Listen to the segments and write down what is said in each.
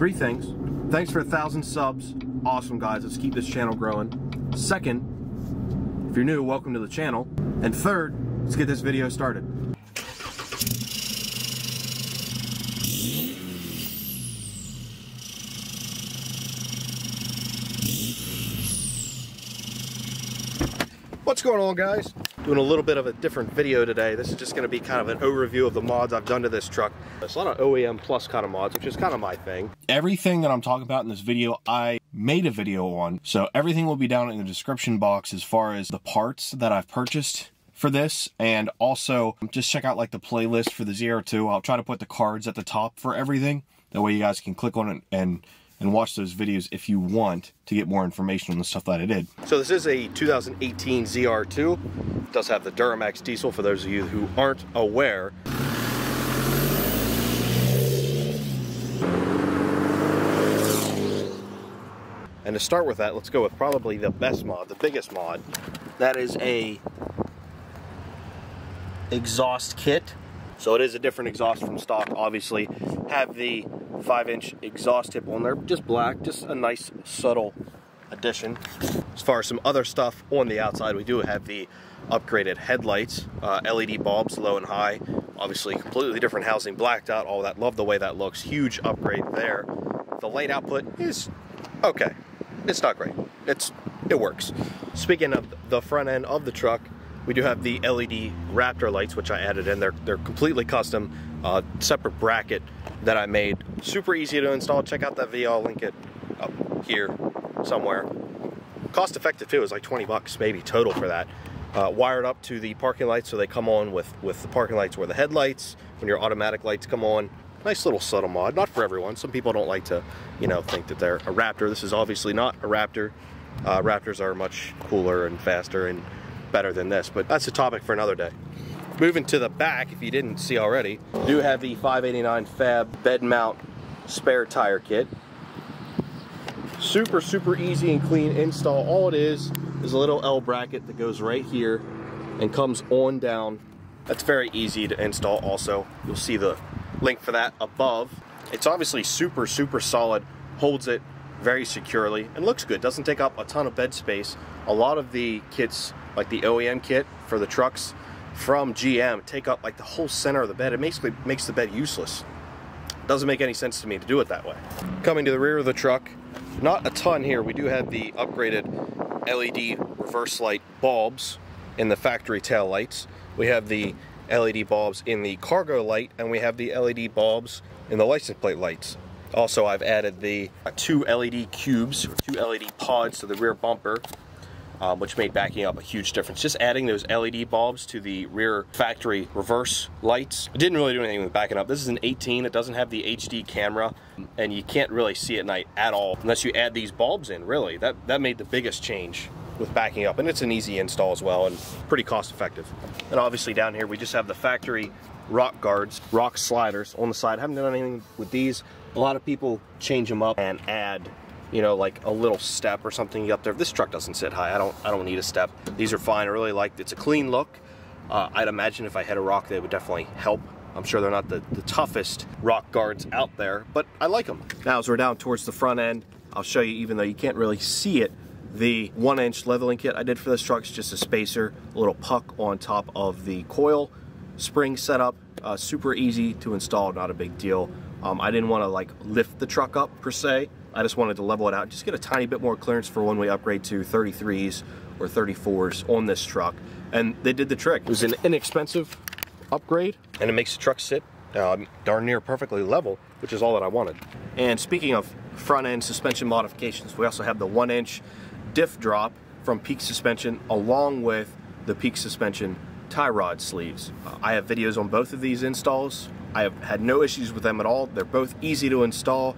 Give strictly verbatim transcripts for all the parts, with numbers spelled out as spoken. Three things. Thanks for a thousand subs. Awesome, guys. Let's keep this channel growing. Second, if you're new, welcome to the channel. And third, let's get this video started. What's going on, guys? Doing a little bit of a different video today. This is just going to be kind of an overview of the mods I've done to this truck. It's a lot of O E M plus kind of mods, which is kind of my thing. Everything that I'm talking about in this video, I made a video on. So everything will be down in the description box as far as the parts that I've purchased for this. And also just check out like the playlist for the Z R two. I'll try to put the cards at the top for everything. That way you guys can click on it and and watch those videos if you want to get more information on the stuff that I did. So this is a two thousand eighteen Z R two. It does have the Duramax diesel for those of you who aren't aware. And to start with that, let's go with probably the best mod, the biggest mod. That is a exhaust kit. So it is a different exhaust from stock, obviously. Have the five inch exhaust tip on there, just black, just a nice subtle addition. As far as some other stuff on the outside, we do have the upgraded headlights, uh, L E D bulbs, low and high. Obviously completely different housing, blacked out, all that. Love the way that looks. Huge upgrade there. The light output is okay. It's not great. It's it works. Speaking of the front end of the truck, we do have the L E D Raptor lights, which I added in. They're, they're completely custom, uh, separate bracket that I made. Super easy to install. Check out that video. I'll link it up here somewhere. Cost effective too. It's like twenty bucks maybe total for that. Uh, wired up to the parking lights, so they come on with, with the parking lights where the headlights, when your automatic lights come on. Nice little subtle mod. Not for everyone. Some people don't like to, you know, think that they're a Raptor. This is obviously not a Raptor. Uh, Raptors are much cooler and faster and better than this, but that's a topic for another day. Moving to the back, if you didn't see already, we do have the five eighty-nine Fab bed mount spare tire kit. Super, super easy and clean install. All it is is a little L bracket that goes right here and comes on down. That's very easy to install also. You'll see the link for that above. It's obviously super, super solid, holds it very securely and looks good. Doesn't take up a ton of bed space. A lot of the kits, like the O E M kit for the trucks from G M, take up like the whole center of the bed. It basically makes the bed useless. Doesn't make any sense to me to do it that way. Coming to the rear of the truck, not a ton here. We do have the upgraded L E D reverse light bulbs in the factory tail lights. We have the L E D bulbs in the cargo light, and we have the L E D bulbs in the license plate lights. Also, I've added the two L E D cubes, or two L E D pods to the rear bumper, Um, which made backing up a huge difference. Just adding those L E D bulbs to the rear factory reverse lights. It didn't really do anything with backing up. This is an eighteen. It doesn't have the H D camera, and you can't really see at night at all unless you add these bulbs in, really. That, that made the biggest change with backing up, and it's an easy install as well and pretty cost effective. And obviously down here, we just have the factory rock guards, rock sliders on the side. I haven't done anything with these. A lot of people change them up and add, you know, like a little step or something up there. This truck doesn't sit high. I don't I don't need a step. These are fine. I really like it. It's a clean look. Uh, I'd imagine if I hit a rock, they would definitely help. I'm sure they're not the, the toughest rock guards out there, but I like them. Now, as we're down towards the front end, I'll show you, even though you can't really see it, the one inch leveling kit I did for this truck. It's just a spacer, a little puck on top of the coil, spring setup, uh, super easy to install, not a big deal. Um, I didn't want to like lift the truck up per se. I just wanted to level it out, just get a tiny bit more clearance for when we upgrade to thirty-threes or thirty-fours on this truck. And they did the trick. It was an inexpensive upgrade, and it makes the truck sit uh, darn near perfectly level, which is all that I wanted. And speaking of front end suspension modifications, we also have the one inch diff drop from Peak Suspension along with the Peak Suspension tie rod sleeves. Uh, I have videos on both of these installs. I have had no issues with them at all. They're both easy to install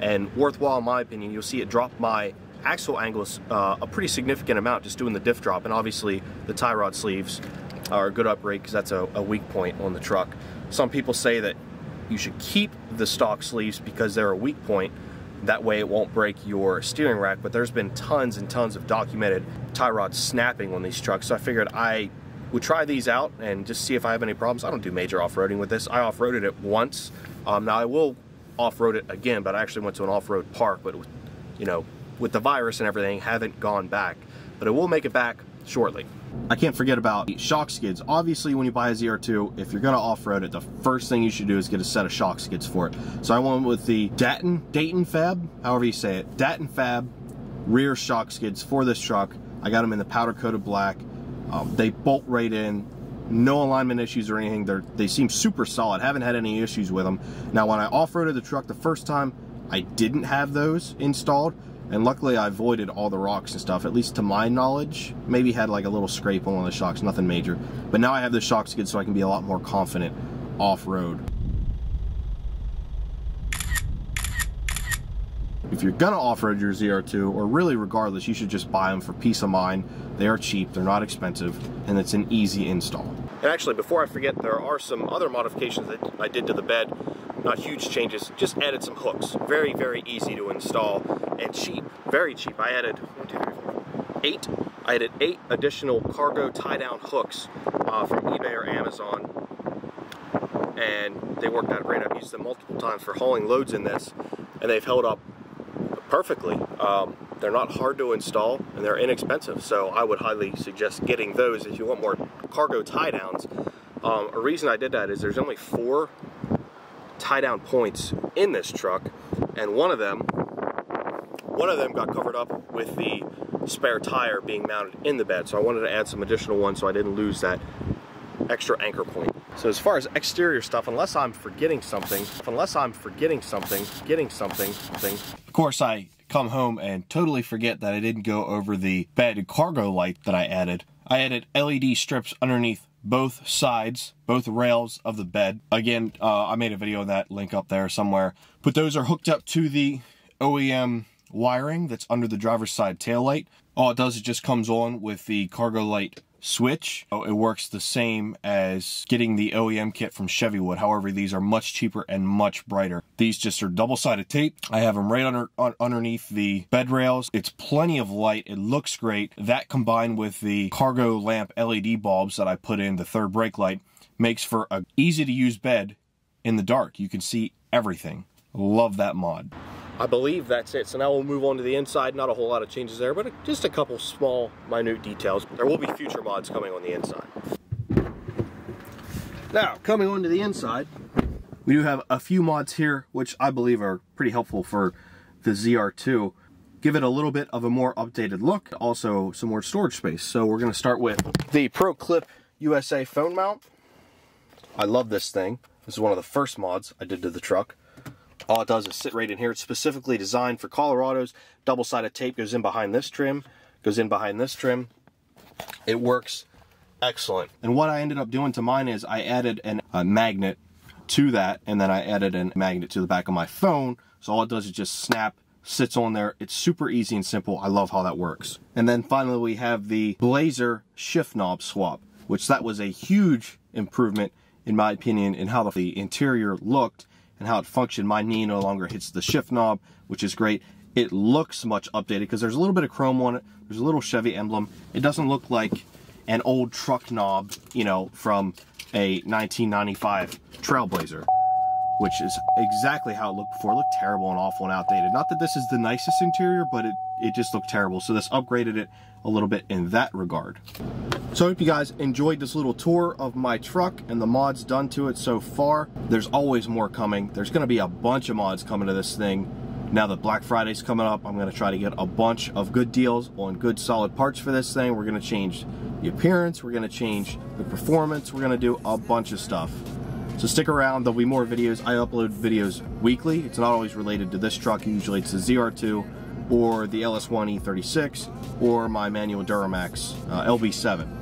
and worthwhile in my opinion. You'll see it drop my axle angles uh, a pretty significant amount just doing the diff drop, and obviously the tie rod sleeves are a good upgrade because that's a, a weak point on the truck. Some people say that you should keep the stock sleeves because they're a weak point, that way it won't break your steering rack, but there's been tons and tons of documented tie rod snapping on these trucks, so I figured I would try these out and just see if I have any problems. I don't do major off-roading with this. I off-roaded it once. Um, now I will off-road it again, but I actually went to an off-road park, but it was, you know, with the virus and everything, haven't gone back, but it will make it back shortly. I can't forget about shock skids. Obviously, when you buy a Z R two, if you're gonna off-road it, the first thing you should do is get a set of shock skids for it. So I went with the Dayton, Dayton Fab, however you say it, Dayton Fab rear shock skids for this truck. I got them in the powder-coated black. Um, they bolt right in, no alignment issues or anything. They're, they seem super solid, haven't had any issues with them. Now, when I off-roaded the truck the first time, I didn't have those installed. And luckily I avoided all the rocks and stuff, at least to my knowledge. Maybe had like a little scrape on one of the shocks, nothing major. But now I have the shock skid so I can be a lot more confident off-road. If you're gonna off-road your Z R two, or really regardless, you should just buy them for peace of mind. They are cheap, they're not expensive, and it's an easy install. And actually, before I forget, there are some other modifications that I did to the bed. Not huge changes, just added some hooks. Very, very easy to install and cheap, very cheap. I added one, two, three, four, eight. I added eight additional cargo tie-down hooks uh, from eBay or Amazon, and they worked out great. I've used them multiple times for hauling loads in this, and they've held up perfectly. Um, they're not hard to install, and they're inexpensive, so I would highly suggest getting those if you want more cargo tie-downs. Um, a reason I did that is there's only four tie-down points in this truck, and one of them one of them got covered up with the spare tire being mounted in the bed, so I wanted to add some additional ones so I didn't lose that extra anchor point. So as far as exterior stuff, unless I'm forgetting something, unless I'm forgetting something, getting something, thing. Of course, I come home and totally forget that I didn't go over the bed cargo light that I added. I added L E D strips underneath both sides, both rails of the bed. Again, uh, I made a video on that, link up there somewhere. But those are hooked up to the O E M wiring that's under the driver's side taillight. All it does is just comes on with the cargo light switch. It works the same as getting the O E M kit from Chevywood. However, these are much cheaper and much brighter. These just are double-sided tape. I have them right under, un underneath the bed rails. It's plenty of light. It looks great. That combined with the cargo lamp L E D bulbs that I put in, the third brake light, makes for an easy-to-use bed in the dark. You can see everything. Love that mod. I believe that's it. So now we'll move on to the inside. Not a whole lot of changes there, but just a couple small, minute details. There will be future mods coming on the inside. Now, coming on to the inside, we do have a few mods here, which I believe are pretty helpful for the Z R two. Give it a little bit of a more updated look, also some more storage space. So we're gonna start with the ProClip U S A phone mount. I love this thing. This is one of the first mods I did to the truck. All it does is sit right in here. It's specifically designed for Colorados. Double-sided tape goes in behind this trim, goes in behind this trim. It works excellent. And what I ended up doing to mine is I added an, a magnet to that, and then I added a magnet to the back of my phone. So all it does is just snap, sits on there. It's super easy and simple. I love how that works. And then finally we have the Blazer shift knob swap, which that was a huge improvement, in my opinion, in how the interior looked and how it functioned. My knee no longer hits the shift knob, which is great. It looks much updated because there's a little bit of chrome on it. There's a little Chevy emblem. It doesn't look like an old truck knob, you know, from a nineteen ninety-five Trailblazer, which is exactly how it looked before. It looked terrible and awful and outdated. Not that this is the nicest interior, but it, it just looked terrible. So this upgraded it a little bit in that regard. So I hope you guys enjoyed this little tour of my truck and the mods done to it so far. There's always more coming. There's gonna be a bunch of mods coming to this thing. Now that Black Friday's coming up, I'm gonna try to get a bunch of good deals on good solid parts for this thing. We're gonna change the appearance, we're gonna change the performance, we're gonna do a bunch of stuff. So stick around, there'll be more videos. I upload videos weekly. It's not always related to this truck, usually it's the Z R two or the L S one E thirty-six or my manual Duramax uh, L B seven.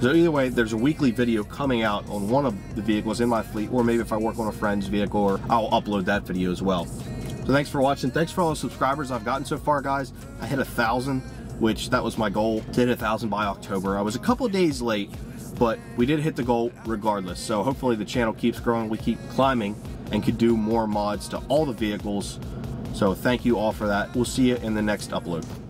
So either way, there's a weekly video coming out on one of the vehicles in my fleet, or maybe if I work on a friend's vehicle, or I'll upload that video as well. So thanks for watching. Thanks for all the subscribers I've gotten so far, guys. I hit a thousand, which that was my goal, to hit a thousand by October. I was a couple days late, but we did hit the goal regardless. So hopefully the channel keeps growing, we keep climbing, and could do more mods to all the vehicles. So thank you all for that. We'll see you in the next upload.